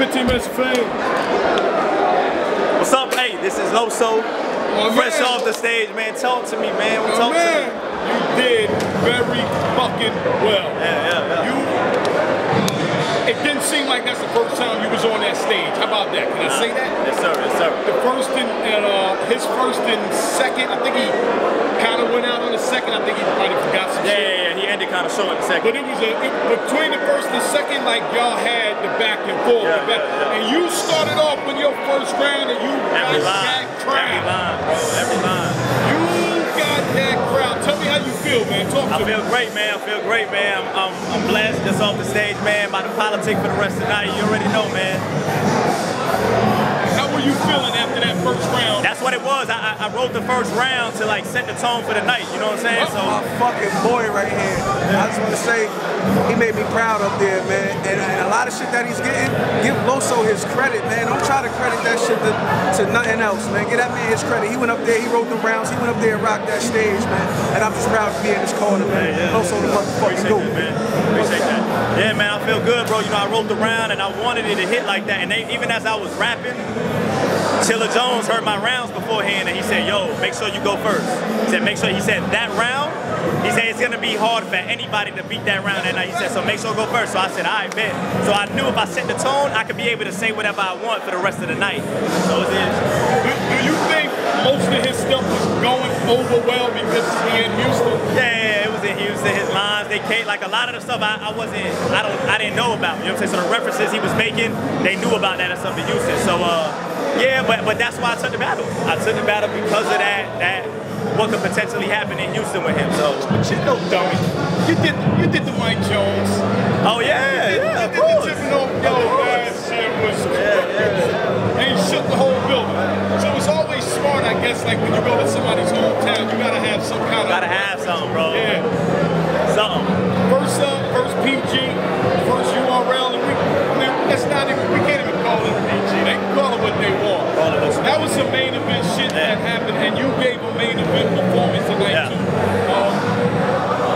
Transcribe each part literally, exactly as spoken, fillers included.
fifteen minutes of fame. What's up? Hey, this is Loso. Oh, fresh off the stage, man. Talk to me, man. What oh, talk man. to me? You did very fucking well. Yeah, yeah, yeah. You, it didn't seem like that's the first time you was on that stage. How about that? Can I say that? Yes, sir. Yes, sir. The first and uh, his first and second, I think he kind of went out on the second. I think he might have forgot some yeah, shit. Yeah, yeah. He ended kind of short the second. But it was a, it, between the first and second, like y'all had the back and forth. Yeah, back, yeah, yeah. And you started off with your first round, and you got that crowd. Every line, bro. Every line. You got that crowd. Tell me how you feel, man. Talk to me. I feel great, man. I feel great, man. I'm, I'm, I'm blessed just off the stage, man, by the politic for the rest of the night. You already know, man. How were you feeling after that first round? That's what it was. I, I wrote the first round to, like, set the tone for the night. You know what I'm saying? That's so my fucking boy right here. I just want to say he made me proud up there, man. And, and a lot of shit that he's getting, give Loso his credit, man. Don't try to credit that shit to, to nothing else, man. Give that man his credit. He went up there, he wrote the rounds, he went up there and rocked that stage, man. And I'm just proud to be in this corner, man. Yeah, yeah, Loso yeah. the motherfucking dude. Appreciate that, man. Appreciate that. Yeah, man, I feel good, bro. You know, I wrote the round and I wanted it to hit like that. And they, even as I was rapping, Chilla Jones heard my rounds beforehand and he said, yo, make sure you go first. He said, make sure, he said, that round, he said, it's gonna be hard for anybody to beat that round. And he said, so make sure go first. So I said, all right, bet. So I knew if I set the tone, I could be able to say whatever I want for the rest of the night. So it is. Do, do you think most of his stuff was going over well because he in Houston? Yeah, it was in Houston. His lines, they came, like a lot of the stuff I, I wasn't, I don't, I didn't know about. You know what I'm saying? So the references he was making, they knew about that and stuff in Houston. So, uh. Yeah, but, but that's why I took the battle. I took the battle because of that, that what could potentially happen in Houston with him. So but you know, dummy, you did you did the Mike Jones. Oh yeah, you did, yeah, you of did course. the tipping off yo, that shit was yeah, yeah. And you shook the whole building. So it's always smart, I guess, like when you go to somebody's hometown, you gotta have some kind of gotta have something, bro. Yeah. Something. First up, uh, first P G, first U R L, and we man, that's not even we can't even call it P G. They can call it what they want. That was the main event shit yeah. that happened, and you gave a main event performance tonight yeah. too. Um,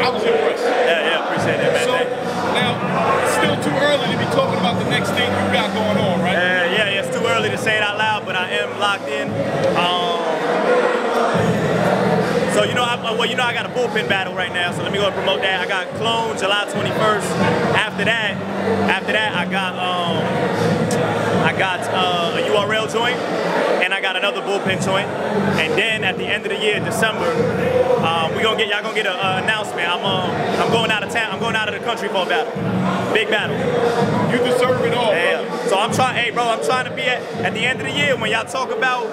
I was impressed. Yeah, yeah, appreciate that, man. So now it's still too early to be talking about the next thing you got going on, right? Yeah, uh, yeah, it's too early to say it out loud, but I am locked in. Um, So you know, I, well you know I got a bullpen battle right now, so let me go and promote that. I got Clone July twenty-first. After that, after that I got um, I got uh, a U R L joint, and I got another bullpen joint. And then at the end of the year, December, uh, we gonna get y'all gonna get an uh, announcement. I'm um, I'm going out of town. I'm going out of the country for a battle, big battle. You deserve it all. Yeah. So I'm trying, hey bro, I'm trying to be at, at the end of the year, when y'all talk about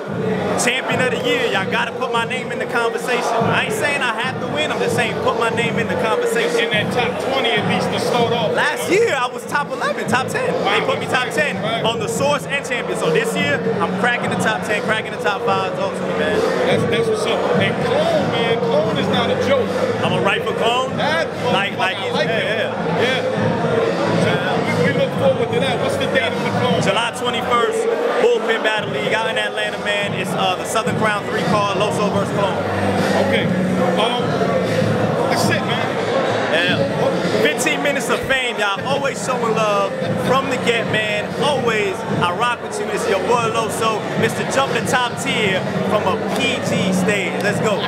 champion of the year, y'all gotta put my name in the conversation. I ain't saying I have to win, I'm just saying put my name in the conversation. In that top twenty at least to start off. Last year I was top eleven, top ten. Wow. They put me top ten right. on the source and champion. So this year, I'm cracking the top ten, cracking the top five, talk to me, man. That's, that's what's up. And Clone, man, Clone is not a joke. I'm gonna write for Clone. That like, like, I like yeah, yeah, yeah. So we, we look forward to that. What's the date? July twenty-first, Bullpen Battle League out in Atlanta, man. It's uh, the Southern Crown three card, Loso versus Colombo. Okay. Um, that's it, man. Yeah. fifteen minutes of fame, y'all. Always showing love from the get, man. Always, I rock with you. It's your boy Loso, Mister Jump the Top Tier from a P G stage. Let's go.